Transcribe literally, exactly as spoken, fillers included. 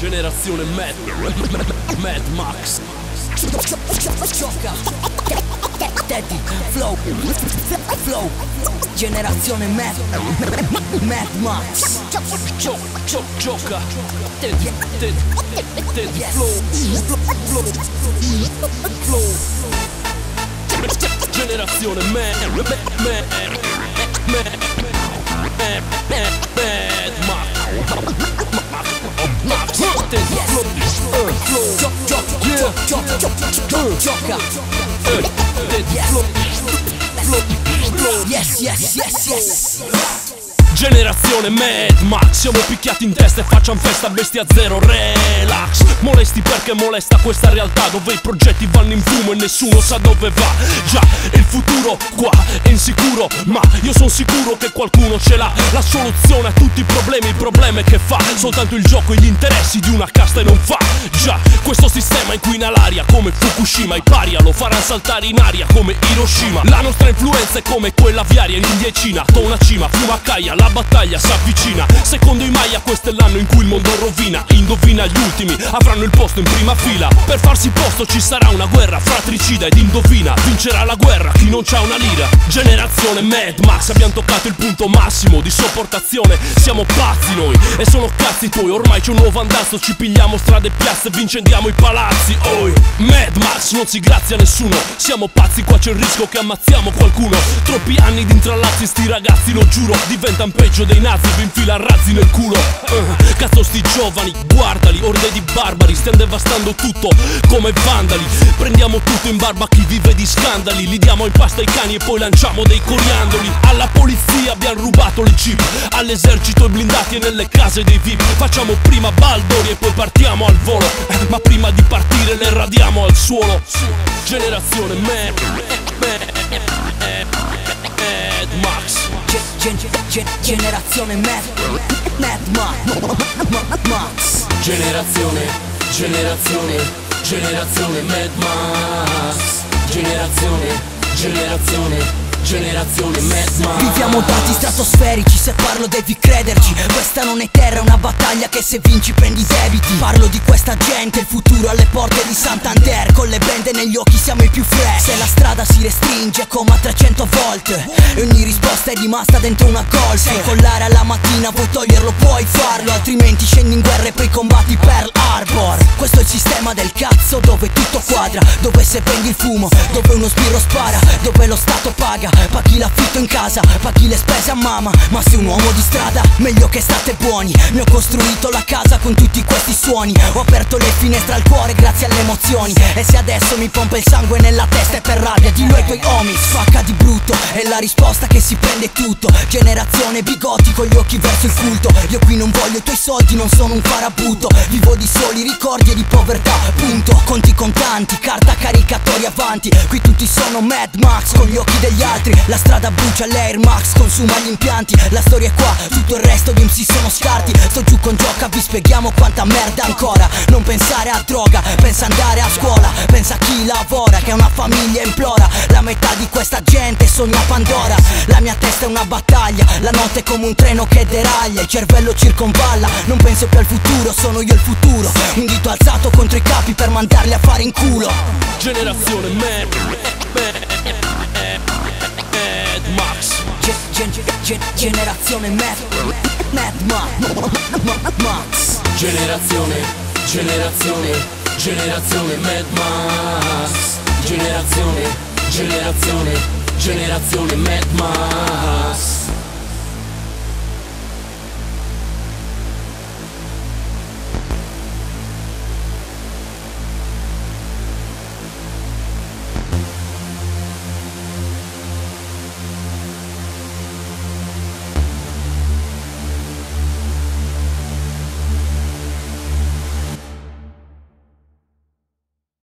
Generazione Mad Mad Max Giocca Teddy Flow Flow Generazione Mad Mad Max Giocca Teddy Teddy Flow Flow Generazione Mad Mad Mad Mad Max Yes, yes, yes, yes. Generazione Mad Max, siamo picchiati in testa e facciamo festa, bestia zero, relax. Molesti perché molesta questa realtà dove i progetti vanno in fumo e nessuno sa dove va. Già, il futuro qua è insicuro, ma io sono sicuro che qualcuno ce l'ha. La soluzione a tutti i problemi, il problema è che fa soltanto il gioco e gli interessi di una casta e non fa. Già, questo sistema inquina l'aria come Fukushima, i paria lo faranno saltare in aria come Hiroshima. La nostra influenza è come quella viaria in India e Cina, tona cima, fumacaia, la battaglia si avvicina. Secondo i Maya questo è l'anno in cui il mondo rovina. Indovina gli ultimi, avranno il posto in prima fila. Per farsi posto ci sarà una guerra fratricida ed indovina, vincerà la guerra chi non c'ha una lira. Generazione Mad Max, abbiamo toccato il punto massimo di sopportazione. Siamo pazzi noi e sono cazzi tuoi. Ormai c'è un nuovo andazzo, ci pigliamo strade e piazze, vi incendiamo i palazzi. Oi, Mad Max non si grazia nessuno. Siamo pazzi, qua c'è il rischio che ammazziamo qualcuno. Troppi anni di intrallazzi, sti ragazzi lo giuro, diventano peggio dei nazi, vi infila razzi nel culo. uh, Cazzo sti giovani, guardali, orde di barbari, stiamo devastando tutto come vandali. Prendiamo tutto in barba chi vive di scandali, li diamo in pasta ai cani e poi lanciamo dei coriandoli. Alla polizia abbiamo rubato le jeep, all'esercito i blindati e nelle case dei VIP. Facciamo prima baldori e poi partiamo al volo, ma prima di partire le radiamo al suolo. Generazione Mad Max, Gen gen generazione Mad Mad Max, generazione, generazione, generazione Mad Max, generazione, generazione, generazione Mad Max. Viviamo dati stratosferici, se parlo devi crederci. Questa non è terra, è una battaglia che se vinci prendi debiti. Parlo di questa gente, il futuro alle porte di Santander. Con le bende negli occhi siamo i più fresh. Se la strada si restringe coma trecento volte e ogni risposta è rimasta dentro una call. Sei collare alla mattina, vuoi toglierlo puoi farlo, altrimenti scendi in guerra e poi combatti Pearl Harbor. Questo è il sistema del cazzo dove tutto quadra, dove se prendi il fumo, dove uno sbirro spara, dove lo Stato paga. Paghi l'affitto in casa, paghi le spese a mamma, ma sei un uomo di strada, meglio che state buoni. Mi ho costruito la casa con tutti questi suoni, ho aperto le finestre al cuore grazie alle emozioni. E se adesso mi pompa il sangue nella testa è per rabbia di noi tuoi homies. Spacca di brutto, è la risposta che si prende tutto. Generazione bigotti con gli occhi verso il culto. Io qui non voglio i tuoi soldi, non sono un farabutto. Vivo di soli ricordi e di povertà, punto. Conti contanti, carta caricatori avanti. Qui tutti sono Mad Max con gli occhi degli altri. La strada brucia, l'Air Max consuma gli impianti. La storia è qua, tutto il resto di M C sono scarti. Sto giù con Giocca, vi spieghiamo quanta merda ancora. Non pensare a droga, pensa andare a scuola, pensa a chi lavora, che una famiglia implora. La metà di questa gente sogna Pandora. La mia testa è una battaglia, la notte è come un treno che deraglia. Il cervello circonvalla, non penso più al futuro, sono io il futuro. Un dito alzato contro i capi per mandarli a fare in culo. Generazione Mad Max, gen gen gen generazione Mad Mad Max, generazione, generazione, generazione Mad Max, generazione, generazione, generazione Mad Max.